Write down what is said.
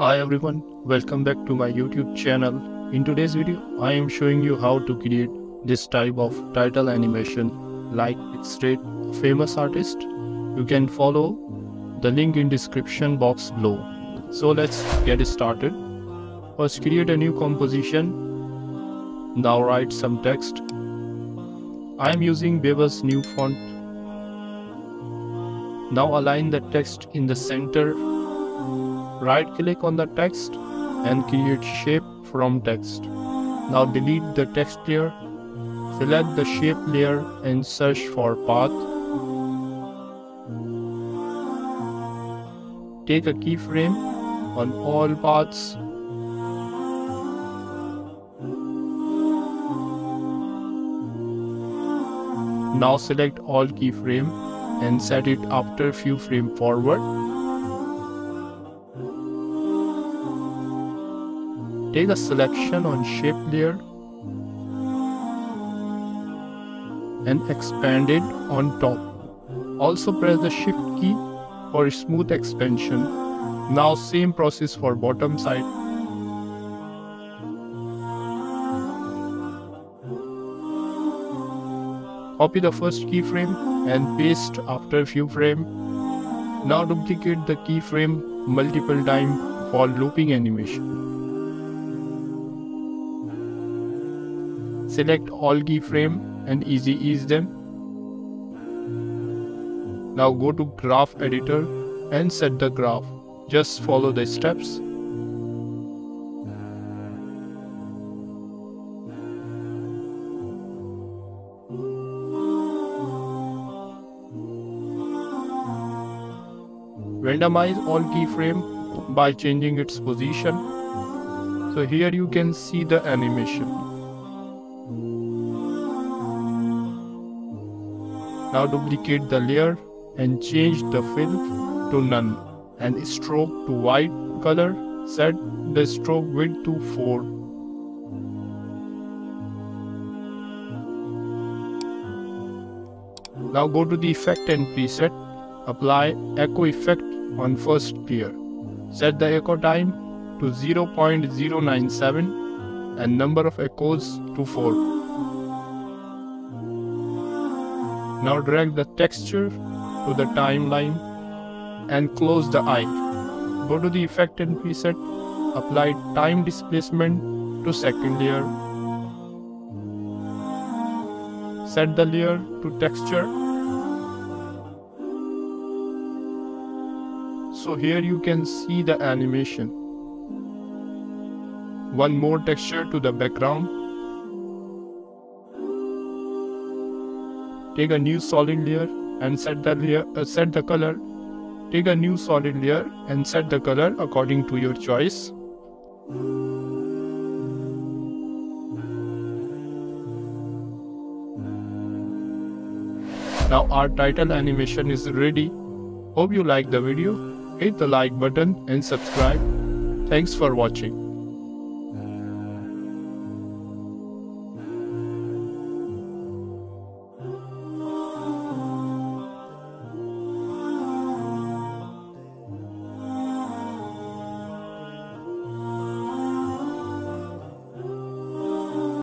Hi everyone, welcome back to my YouTube channel. In today's video, I am showing you how to create this type of title animation like Pixrate, a famous artist. You can follow the link in description box below. So let's get started. First, create a new composition. Now write some text. I am using Bebas Neue font. Now align the text in the center. Right click on the text and create shape from text. Now delete the text layer, select the shape layer and search for path. Take a keyframe on all paths. Now select all keyframe and set it after few frame forward. Take a selection on shape layer and expand it on top. Also press the shift key for smooth expansion. Now same process for bottom side. Copy the first keyframe and paste after few frame. Now duplicate the keyframe multiple times for looping animation. Select all keyframe and easy ease them. Now go to graph editor and set the graph. Just follow the steps. Randomize all keyframe by changing its position. So here you can see the animation. Now duplicate the layer and change the fill to none and stroke to white color. Set the stroke width to 4. Now go to the effect and preset. Apply echo effect on first layer. Set the echo time to 0.097 and number of echoes to 4. Now drag the texture to the timeline and close the eye. Go to the effect and preset. Apply time displacement to second layer. Set the layer to texture. So here you can see the animation. One more texture to the background. Take a new solid layer and set the color. Take a new solid layer and set the color according to your choice. Now our title animation is ready. Hope you like the video. Hit the like button and subscribe. Thanks for watching.